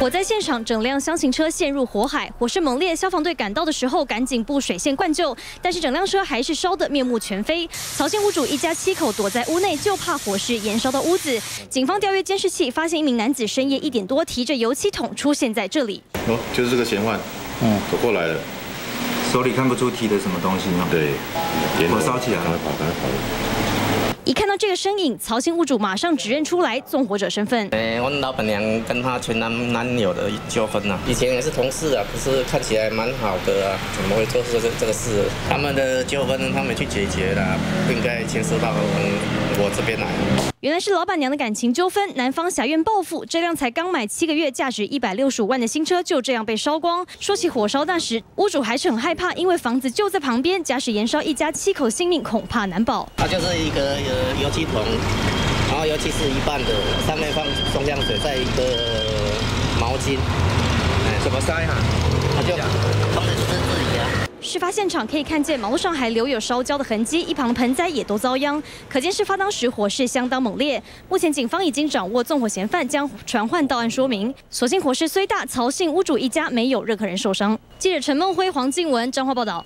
火灾现场，整辆箱型车陷入火海，火势猛烈。消防队赶到的时候，赶紧布水线灌救，但是整辆车还是烧得面目全非。曹姓屋主一家7口躲在屋内，就怕火势延烧到屋子。警方调阅监视器，发现一名男子深夜1点多提着油漆桶出现在这里。哦，就是这个嫌犯，走过来了，手里看不出提的什么东西吗？对，火烧起来了，赶快跑！ 一看到这个身影，曹姓屋主马上指认出来纵火者身份。我老板娘跟她前男友的纠纷啊，以前也是同事啊，可是看起来蛮好的啊，怎么会做出这个事？他们的纠纷他们去解决啦，不应该牵涉到我这边来。原来是老板娘的感情纠纷，男方挟怨报复，这辆才刚买7个月、价值165万的新车就这样被烧光。说起火烧那时，屋主还是很害怕，因为房子就在旁边，假使延烧一家7口性命，恐怕难保。它就是一个。 油漆桶，然后油漆是一半的，上面放松香水，再一个毛巾，怎么塞啊？他就放在自己啊。事发现场可以看见马路上还留有烧焦的痕迹，一旁的盆栽也都遭殃，可见事发当时火势相当猛烈。目前警方已经掌握纵火嫌犯，将传唤到案说明。所幸火势虽大，曹姓屋主一家没有任何人受伤。记者陈梦辉、黄静文、彰化报道。